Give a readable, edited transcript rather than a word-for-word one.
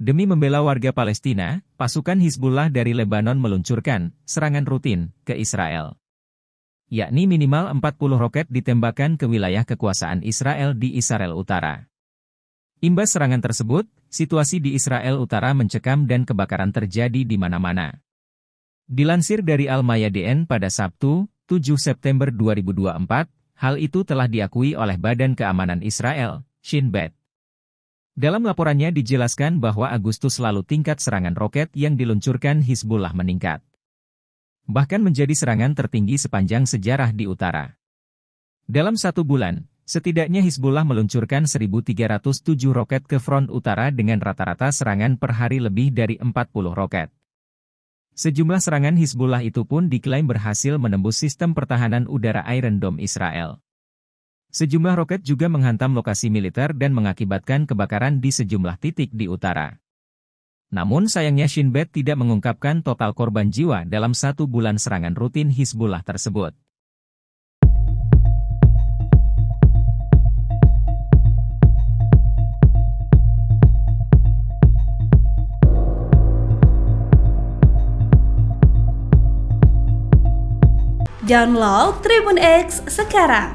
Demi membela warga Palestina, pasukan Hizbullah dari Lebanon meluncurkan serangan rutin ke Israel. Yakni minimal 40 roket ditembakkan ke wilayah kekuasaan Israel di Israel Utara. Imbas serangan tersebut, situasi di Israel Utara mencekam dan kebakaran terjadi di mana-mana. Dilansir dari Al-Mayadeen pada Sabtu, 7 September 2024, hal itu telah diakui oleh Badan Keamanan Israel, Shin Bet. Dalam laporannya dijelaskan bahwa Agustus lalu tingkat serangan roket yang diluncurkan Hizbullah meningkat. Bahkan menjadi serangan tertinggi sepanjang sejarah di utara. Dalam satu bulan, setidaknya Hizbullah meluncurkan 1.307 roket ke front utara dengan rata-rata serangan per hari lebih dari 40 roket. Sejumlah serangan Hizbullah itu pun diklaim berhasil menembus sistem pertahanan udara Iron Dome Israel. Sejumlah roket juga menghantam lokasi militer dan mengakibatkan kebakaran di sejumlah titik di utara. Namun sayangnya Shin Bet tidak mengungkapkan total korban jiwa dalam satu bulan serangan rutin Hizbullah tersebut. Download TribunX sekarang.